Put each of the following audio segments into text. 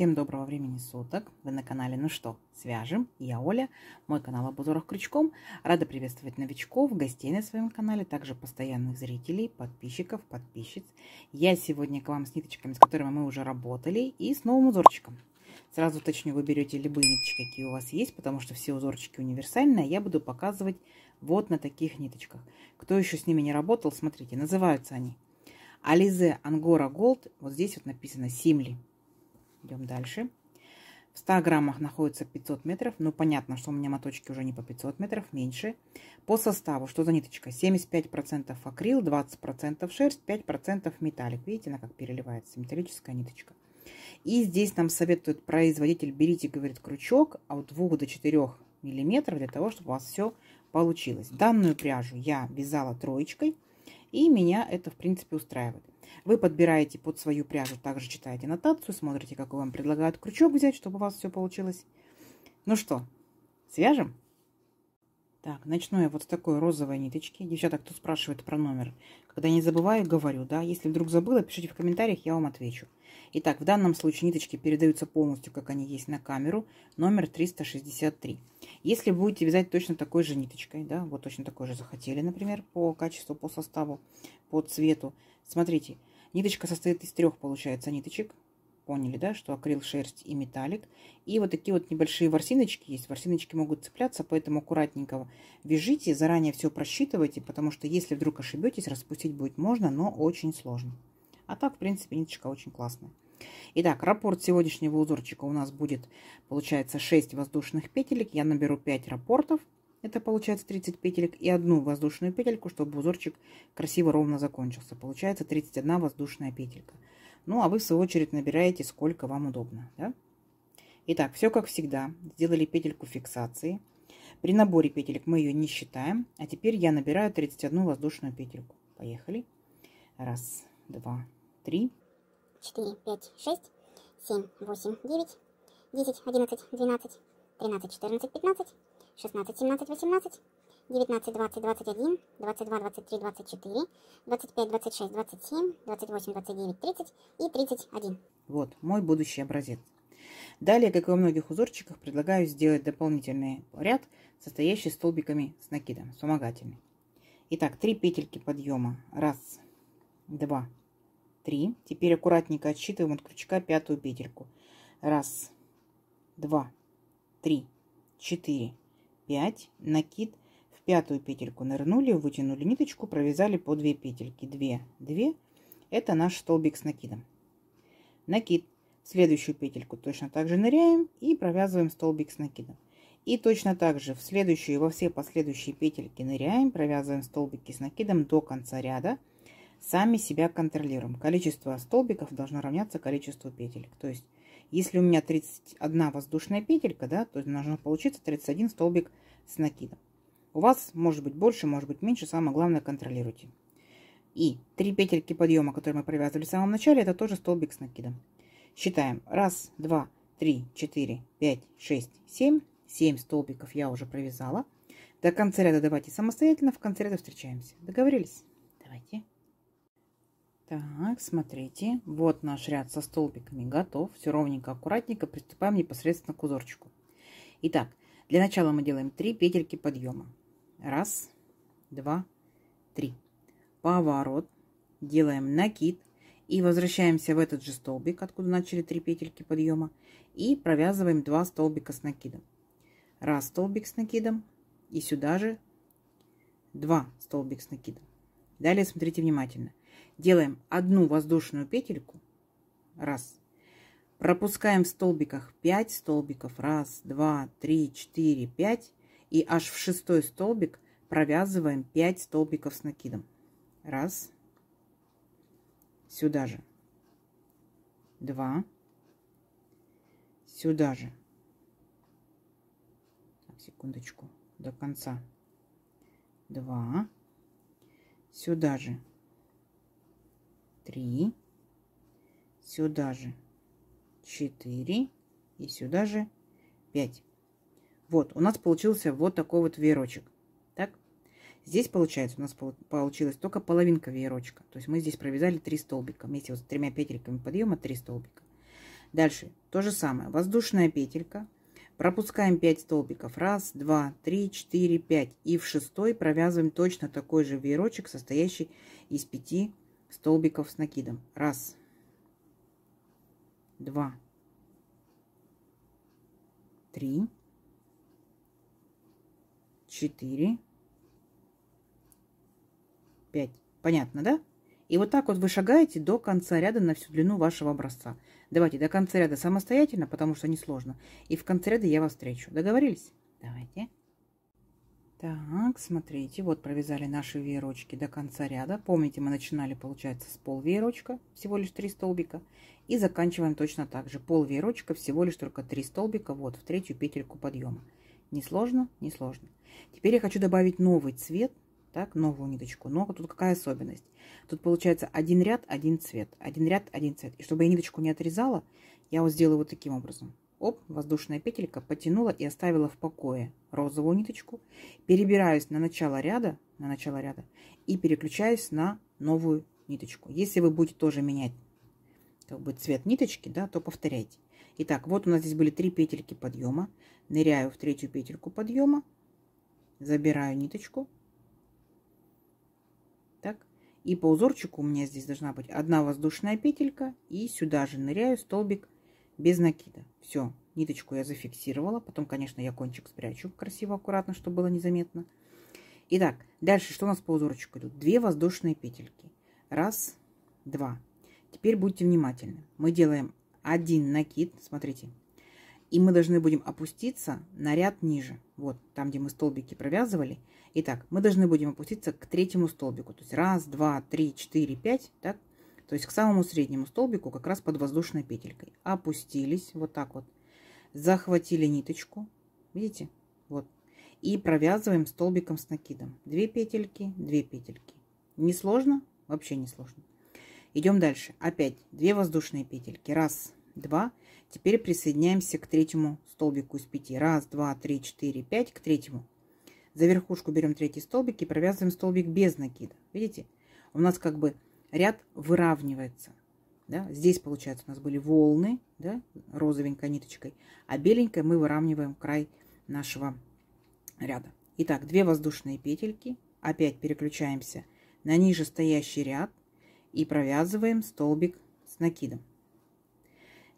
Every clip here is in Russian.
Всем доброго времени суток! Вы на канале «Ну что, свяжем?» Я Оля, мой канал об узорах крючком. Рада приветствовать новичков, гостей на своем канале, также постоянных зрителей, подписчиков, подписчиц. Я сегодня к вам с ниточками, с которыми мы уже работали, и с новым узорчиком. Сразу уточню, вы берете любые ниточки, какие у вас есть, потому что все узорчики универсальные, я буду показывать вот на таких ниточках. Кто еще с ними не работал, смотрите, называются они Alize Angora Gold, вот здесь вот написано «Simli». Идем дальше. В 100 граммах находится 500 метров. Ну, понятно, что у меня моточки уже не по 500 метров, меньше. По составу, что за ниточка? 75% акрил, 20% шерсть, 5% металлик. Видите, она как переливается, металлическая ниточка. И здесь нам советует производитель, берите, говорит, крючок от 2 до 4 миллиметров, для того, чтобы у вас все получилось. Данную пряжу я вязала троечкой, и меня это, в принципе, устраивает. Вы подбираете под свою пряжу, также читаете нотацию, смотрите, какой вам предлагают крючок взять, чтобы у вас все получилось. Ну что, свяжем? Так, начну я вот с такой розовой ниточки. Девчата, кто спрашивает про номер, когда не забываю, говорю, да. Если вдруг забыла, пишите в комментариях, я вам отвечу. Итак, в данном случае ниточки передаются полностью, как они есть, на камеру. Номер 363. Если будете вязать точно такой же ниточкой, да, вот точно такой же захотели, например, по качеству, по составу, по цвету. Смотрите, ниточка состоит из трех, получается, ниточек. Поняли, да, что акрил, шерсть и металлик. И вот такие вот небольшие ворсиночки есть. Ворсиночки могут цепляться, поэтому аккуратненько вяжите, заранее все просчитывайте, потому что если вдруг ошибетесь, распустить будет можно, но очень сложно. А так, в принципе, ниточка очень классная. Итак, раппорт сегодняшнего узорчика у нас будет, получается, 6 воздушных петелек. Я наберу 5 раппортов, это получается 30 петелек, и одну воздушную петельку, чтобы узорчик красиво ровно закончился. Получается 31 воздушная петелька. Ну, а вы, в свою очередь, набираете, сколько вам удобно. Да? Итак, все как всегда. Сделали петельку фиксации. При наборе петелек мы ее не считаем. А теперь я набираю 31 воздушную петельку. Поехали. 1, 2, 3, 4, 5, 6, 7, 8, 9, 10, 11, 12, 13, 14, 15, 16, 17, 18, 19, 20, 21, 22, 23, 24, 25, 26, 27, 28, 29, 30 и 31. Вот мой будущий образец. Далее, как и во многих узорчиках, предлагаю сделать дополнительный ряд, состоящий столбиками с накидом, вспомогательный. Итак, 3 петельки подъема. 1, 2, 3. Теперь аккуратненько отсчитываем от крючка 5-ю петельку. 1, 2, 3, 4, 5. Накид. 5-ю петельку нырнули, вытянули ниточку, провязали по 2 петельки. 2, 2. Это наш столбик с накидом. Накид. Следующую петельку точно так же ныряем и провязываем столбик с накидом. И точно так же в следующую и во все последующие петельки ныряем, провязываем столбики с накидом до конца ряда. Сами себя контролируем. Количество столбиков должно равняться количеству петелек. То есть, если у меня 31 воздушная петелька, да, то должно получиться 31 столбик с накидом. У вас может быть больше, может быть меньше, самое главное, контролируйте. И 3 петельки подъема, которые мы провязывали в самом начале, это тоже столбик с накидом. Считаем. 1, 2, 3, 4, 5, 6, 7. 7 столбиков я уже провязала. До конца ряда давайте самостоятельно, в конце ряда встречаемся. Договорились? Давайте. Так, смотрите, вот наш ряд со столбиками готов. Все ровненько, аккуратненько, приступаем непосредственно к узорчику. Итак, для начала мы делаем 3 петельки подъема. 1, 2, 3. Поворот. Делаем накид. И возвращаемся в этот же столбик, откуда начали 3 петельки подъема. И провязываем 2 столбика с накидом. 1 столбик с накидом. И сюда же 2 столбик с накидом. Далее смотрите внимательно. Делаем 1 воздушную петельку. 1. Пропускаем в столбиках 5 столбиков. 1, 2, 3, 4, 5. И аж в 6-й столбик провязываем 5 столбиков с накидом. 1. Сюда же. 2. Сюда же. Так, секундочку. До конца. 2. Сюда же. 3. Сюда же. 4. И сюда же 5. Вот, у нас получился вот такой вот веерочек. Так, здесь получается у нас получилась только половинка веерочка. То есть мы здесь провязали 3 столбика. Вместе вот с 3 петельками подъема 3 столбика. Дальше то же самое. Воздушная петелька. Пропускаем 5 столбиков. 1, 2, 3, 4, 5. И в 6 провязываем точно такой же веерочек, состоящий из 5 столбиков с накидом. 1, 2, 3, 4, 5. Понятно, да? И вот так вот вы шагаете до конца ряда на всю длину вашего образца. Давайте до конца ряда самостоятельно, потому что несложно. И в конце ряда я вас встречу. Договорились? Давайте. Так, смотрите, вот провязали наши веерочки до конца ряда. Помните, мы начинали, получается, с пол веерочка, всего лишь 3 столбика. И заканчиваем точно так же. Пол веерочка, всего лишь только 3 столбика, вот в 3-ю петельку подъема. Несложно? Несложно. Теперь я хочу добавить новый цвет. Так, новую ниточку. Но тут какая особенность? Тут получается один ряд, один цвет. Один ряд, один цвет. И чтобы я ниточку не отрезала, я вот сделаю вот таким образом. Оп, воздушная петелька потянула и оставила в покое розовую ниточку. Перебираюсь на начало ряда и переключаюсь на новую ниточку. Если вы будете тоже менять как бы цвет ниточки, да, то повторяйте. Итак, вот у нас здесь были 3 петельки подъема. Ныряю в 3-ю петельку подъема. Забираю ниточку. Так, и по узорчику у меня здесь должна быть 1 воздушная петелька, и сюда же ныряю столбик без накида. Все, ниточку я зафиксировала. Потом, конечно, я кончик спрячу красиво, аккуратно, чтобы было незаметно. Итак, дальше что у нас по узорчику идут? 2 воздушные петельки. 1, 2. Теперь будьте внимательны. Мы делаем 1 накид, смотрите, и мы должны будем опуститься на ряд ниже. Вот там, где мы столбики провязывали. Итак, мы должны будем опуститься к 3-му столбику. То есть 1, 2, 3, 4, 5. Так? То есть к самому среднему столбику, как раз под воздушной петелькой. Опустились вот так вот. Захватили ниточку. Видите? Вот. И провязываем столбиком с накидом. 2 петельки, 2 петельки. Не сложно? Вообще не сложно. Идем дальше. Опять 2 воздушные петельки. 1, 2. Теперь присоединяемся к 3-му столбику из 5. 1, 2, 3, 4, 5. К 3-му. За верхушку берем 3-й столбик и провязываем столбик без накида. Видите? У нас как бы ряд выравнивается. Да? Здесь, получается, у нас были волны, да? Розовенькой ниточкой, а беленькой мы выравниваем край нашего ряда. Итак, 2 воздушные петельки. Опять переключаемся на нижестоящий ряд и провязываем столбик с накидом.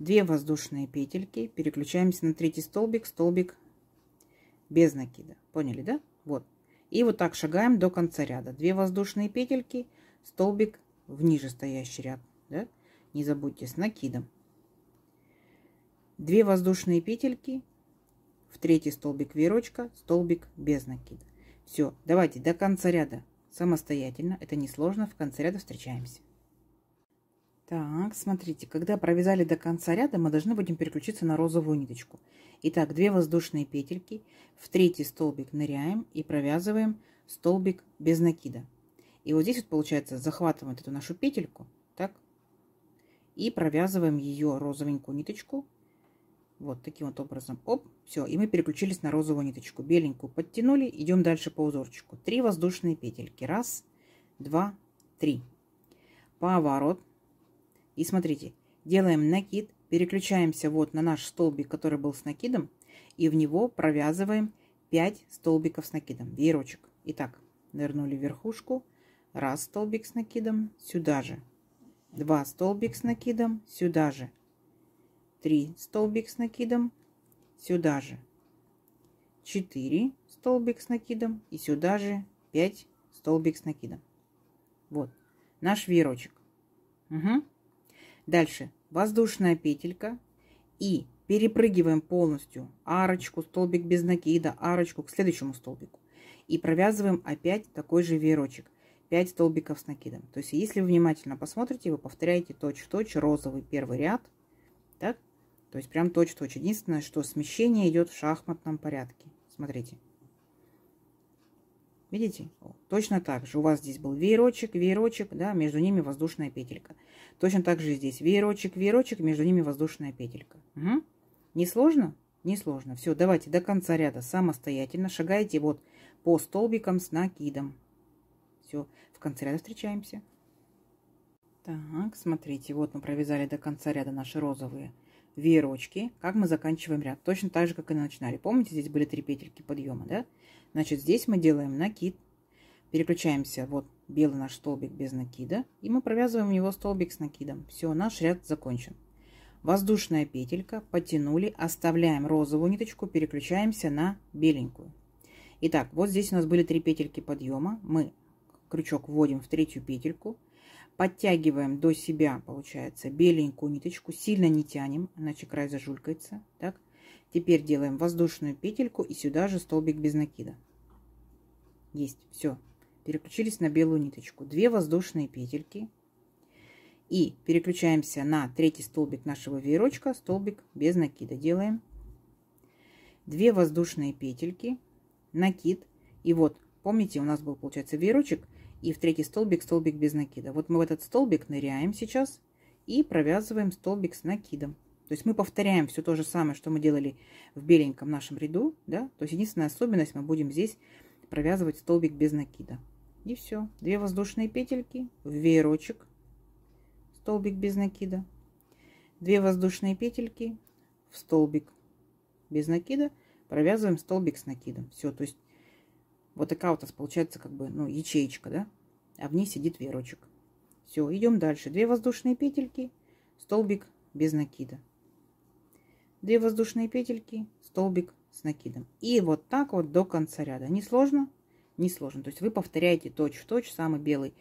2 воздушные петельки, переключаемся на 3-й столбик, столбик без накида. Поняли, да? Вот. И вот так шагаем до конца ряда. 2 воздушные петельки, столбик в нижестоящий ряд. Да? Не забудьте, с накидом. 2 воздушные петельки, в 3-й столбик веерочка, столбик без накида. Все, давайте до конца ряда самостоятельно. Это несложно. В конце ряда встречаемся. Так, смотрите, когда провязали до конца ряда, мы должны будем переключиться на розовую ниточку. Итак, 2 воздушные петельки, в 3-й столбик ныряем и провязываем столбик без накида. И вот здесь вот получается, захватываем эту нашу петельку, так, и провязываем ее розовенькую ниточку. Вот таким вот образом. Оп, все, и мы переключились на розовую ниточку. Беленькую подтянули, идем дальше по узорчику. 3 воздушные петельки. 1, 2, 3. Поворот. И смотрите, делаем накид, переключаемся вот на наш столбик, который был с накидом, и в него провязываем 5 столбиков с накидом, веерочек. Итак, нырнули в верхушку, 1 столбик с накидом, сюда же, 2 столбик с накидом, сюда же, 3 столбик с накидом, сюда же, 4 столбик с накидом и сюда же 5 столбик с накидом. Вот наш веерочек. Угу. Дальше воздушная петелька и перепрыгиваем полностью арочку, столбик без накида, арочку к следующему столбику. И провязываем опять такой же веерочек. 5 столбиков с накидом. То есть, если вы внимательно посмотрите, вы повторяете точь-в-точь розовый первый ряд. Так? То есть, прям точь-в-точь. Единственное, что смещение идет в шахматном порядке. Смотрите. Видите? Точно так же. У вас здесь был веерочек, веерочек, да, между ними воздушная петелька. Точно так же здесь веерочек, веерочек, между ними воздушная петелька. Угу. Не сложно? Не сложно. Все, давайте до конца ряда самостоятельно шагайте вот по столбикам с накидом. Все, в конце ряда встречаемся. Так, смотрите, вот мы провязали до конца ряда наши розовые веерочки, как мы заканчиваем ряд. Точно так же, как и начинали. Помните, здесь были 3 петельки подъема, да? Значит, здесь мы делаем накид. Переключаемся, вот белый наш столбик без накида. И мы провязываем в него столбик с накидом. Все, наш ряд закончен. Воздушная петелька, потянули, оставляем розовую ниточку, переключаемся на беленькую. Итак, вот здесь у нас были 3 петельки подъема. Мы крючок вводим в 3-ю петельку. Подтягиваем до себя, получается, беленькую ниточку. Сильно не тянем, иначе край зажулькается. Так. Теперь делаем воздушную петельку и сюда же столбик без накида. Есть. Все. Переключились на белую ниточку. 2 воздушные петельки. И переключаемся на 3-й столбик нашего веерочка. Столбик без накида. Делаем 2 воздушные петельки. Накид. И вот, помните, у нас был, получается, веерочек. И в 3-й столбик столбик без накида. Вот мы в этот столбик ныряем сейчас и провязываем столбик с накидом. То есть мы повторяем все то же самое, что мы делали в беленьком нашем ряду. Да? То есть единственная особенность, мы будем здесь провязывать столбик без накида. И все. 2 воздушные петельки, в веерочек, столбик без накида. 2 воздушные петельки, в столбик без накида. Провязываем столбик с накидом. Все, то есть вот такая вот у нас получается как бы, ну, ячеечка, да? А в ней сидит веерочек. Все, идем дальше. 2 воздушные петельки, столбик без накида. 2 воздушные петельки, столбик с накидом. И вот так вот до конца ряда. Не сложно? Не сложно. То есть вы повторяете точь-в-точь самый белый,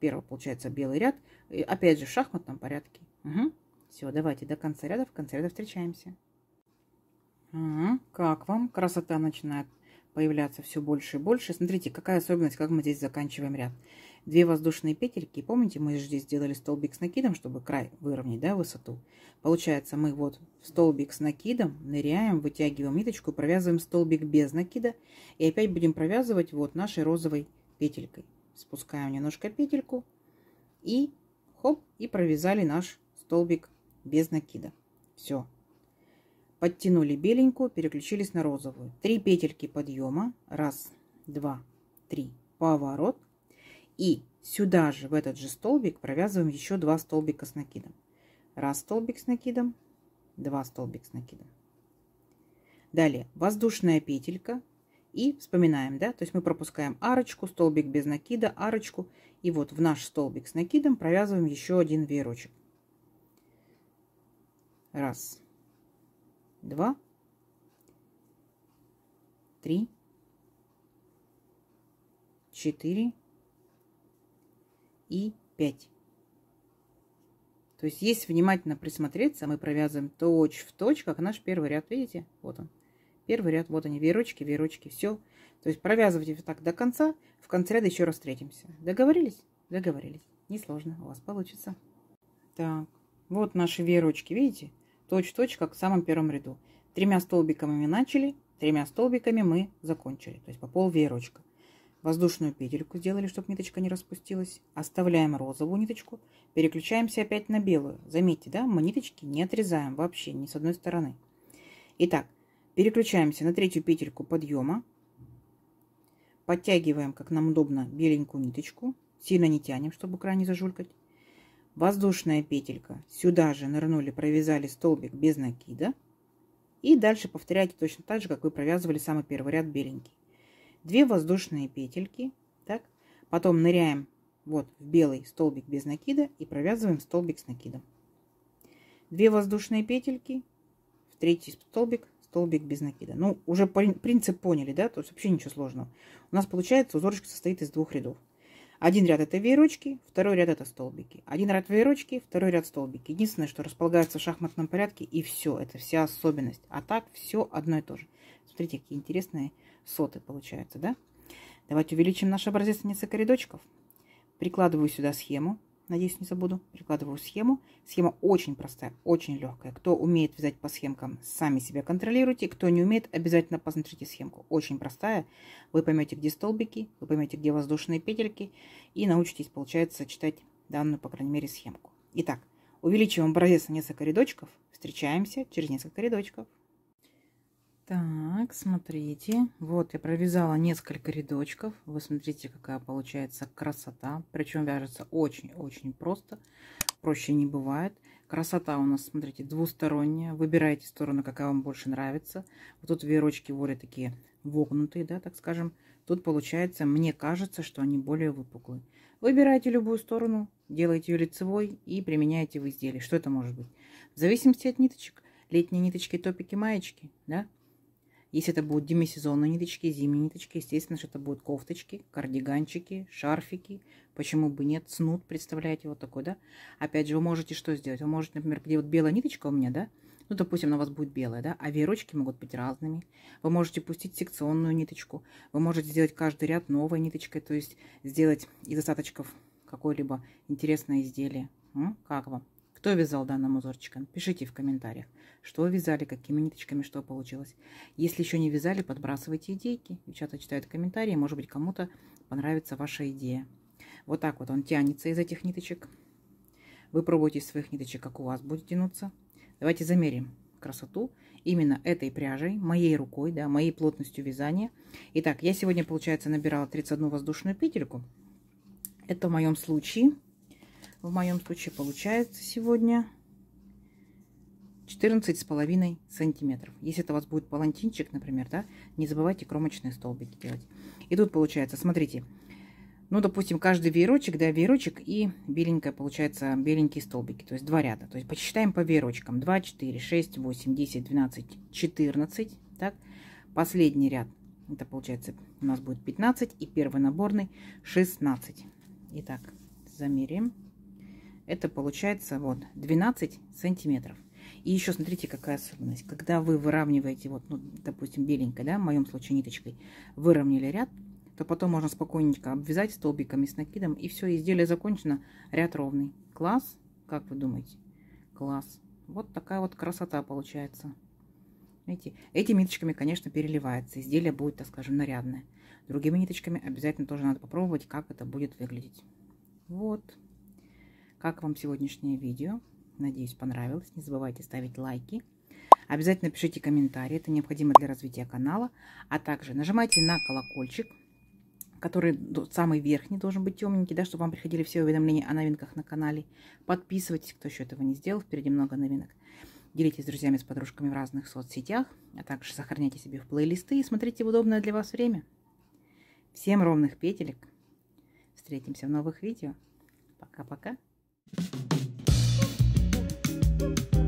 первый, получается, белый ряд. И опять же в шахматном порядке. Угу. Все, давайте до конца ряда, в конце ряда встречаемся. Угу. Как вам? Красота начинает появляться все больше и больше. Смотрите, какая особенность, как мы здесь заканчиваем ряд. 2 воздушные петельки. Помните, мы же здесь делали столбик с накидом, чтобы край выровнять, да, высоту. Получается, мы вот в столбик с накидом ныряем, вытягиваем ниточку, провязываем столбик без накида. И опять будем провязывать вот нашей розовой петелькой. Спускаем немножко петельку. И хоп, и провязали наш столбик без накида. Все. Подтянули беленькую, переключились на розовую. 3 петельки подъема. 1, 2, 3. Поворот. И сюда же, в этот же столбик, провязываем еще 2 столбика с накидом. 1 столбик с накидом, 2 столбик с накидом. Далее воздушная петелька. И вспоминаем, да, то есть мы пропускаем арочку, столбик без накида, арочку. И вот в наш столбик с накидом провязываем еще 1 веерочек. 1, 2, 3, 4 и 5. То есть, если внимательно присмотреться, мы провязываем точь в точь, как наш первый ряд. Видите? Вот он. Первый ряд. Вот они, веерочки, веерочки. Все. То есть, провязывайте так до конца. В конце ряда еще раз встретимся. Договорились? Договорились. Несложно. У вас получится. Так. Вот наши веерочки. Видите? Точь-в-точь, как в самом первом ряду. 3 столбиками мы начали, 3 столбиками мы закончили. То есть по пол веерочка. Воздушную петельку сделали, чтобы ниточка не распустилась. Оставляем розовую ниточку. Переключаемся опять на белую. Заметьте, да, мы ниточки не отрезаем вообще ни с одной стороны. Итак, переключаемся на 3-ю петельку подъема. Подтягиваем, как нам удобно, беленькую ниточку. Сильно не тянем, чтобы край не зажулькать. Воздушная петелька. Сюда же нырнули, провязали столбик без накида. И дальше повторяйте точно так же, как вы провязывали самый первый ряд беленький. 2 воздушные петельки. Так. Потом ныряем вот в белый столбик без накида и провязываем столбик с накидом. 2 воздушные петельки. В 3-й столбик, столбик без накида. Ну, уже принцип поняли, да? То есть вообще ничего сложного. У нас получается узорочек состоит из 2 рядов. 1 ряд это веерочки, 2 ряд это столбики. 1 ряд веерочки, 2 ряд столбики. Единственное, что располагается в шахматном порядке, и все, это вся особенность. А так все одно и то же. Смотрите, какие интересные соты получаются, да? Давайте увеличим наш образец несколько рядочков. Прикладываю сюда схему, надеюсь, не забуду. Прикладываю схему. Схема очень простая, очень легкая. Кто умеет вязать по схемкам, сами себя контролируйте. Кто не умеет, обязательно посмотрите схемку. Очень простая. Вы поймете, где столбики, вы поймете, где воздушные петельки. И научитесь, получается, читать данную, по крайней мере, схемку. Итак, увеличиваем образец на несколько рядочков. Встречаемся через несколько рядочков. Так, смотрите, вот я провязала несколько рядочков. Вы смотрите, какая получается красота. Причем вяжется очень-очень просто. Проще не бывает. Красота у нас, смотрите, двусторонняя. Выбирайте сторону, какая вам больше нравится. Вот тут верочки более такие вогнутые, да, так скажем. Тут получается, мне кажется, что они более выпуклые. Выбирайте любую сторону, делайте ее лицевой и применяйте в изделии. Что это может быть? В зависимости от ниточек. Летние ниточки, топики, маечки, да. Если это будут демисезонные ниточки, зимние ниточки, естественно, что это будут кофточки, кардиганчики, шарфики. Почему бы нет? Снуд, представляете, вот такой, да? Опять же, вы можете что сделать? Вы можете, например, где вот белая ниточка у меня, да? Ну, допустим, на вас будет белая, да? А веерочки могут быть разными. Вы можете пустить секционную ниточку. Вы можете сделать каждый ряд новой ниточкой, то есть сделать из остаточков какое-либо интересное изделие. Как вам? Кто вязал данным узорчиком? Пишите в комментариях, что вязали, какими ниточками, что получилось. Если еще не вязали, подбрасывайте идейки. Девчата читают комментарии, может быть, кому-то понравится ваша идея. Вот так вот он тянется из этих ниточек. Вы пробуйте из своих ниточек, как у вас будет тянуться. Давайте замерим красоту именно этой пряжей, моей рукой, да, моей плотностью вязания. Итак, я сегодня, получается, набирала 31 воздушную петельку. Это в моем случае... получается сегодня 14,5 сантиметров. Если это у вас будет палантинчик, например, да, не забывайте кромочные столбики делать. И тут получается, смотрите, ну, допустим, каждый веерочек, да, веерочек и беленькая, получается, беленькие столбики, то есть два ряда. То есть посчитаем по веерочкам. 2, 4, 6, 8, 10, 12, 14, так. Последний ряд, это получается у нас будет 15 и первый наборный 16. Итак, замерим. Это получается вот 12 сантиметров. И еще смотрите, какая особенность. Когда вы выравниваете, вот, ну, допустим, беленькой, да, в моем случае ниточкой, выровняли ряд, то потом можно спокойненько обвязать столбиками с накидом, и все, изделие закончено, ряд ровный. Класс? Как вы думаете? Класс. Вот такая вот красота получается. Видите? Этими ниточками, конечно, переливается. Изделие будет, так скажем, нарядное. Другими ниточками обязательно тоже надо попробовать, как это будет выглядеть. Вот. Как вам сегодняшнее видео? Надеюсь, понравилось. Не забывайте ставить лайки. Обязательно пишите комментарии. Это необходимо для развития канала. А также нажимайте на колокольчик, который самый верхний должен быть темненький, да, чтобы вам приходили все уведомления о новинках на канале. Подписывайтесь, кто еще этого не сделал. Впереди много новинок. Делитесь с друзьями, с подружками в разных соцсетях. А также сохраняйте себе в плейлисты и смотрите в удобное для вас время. Всем ровных петелек. Встретимся в новых видео. Пока-пока. Thank you.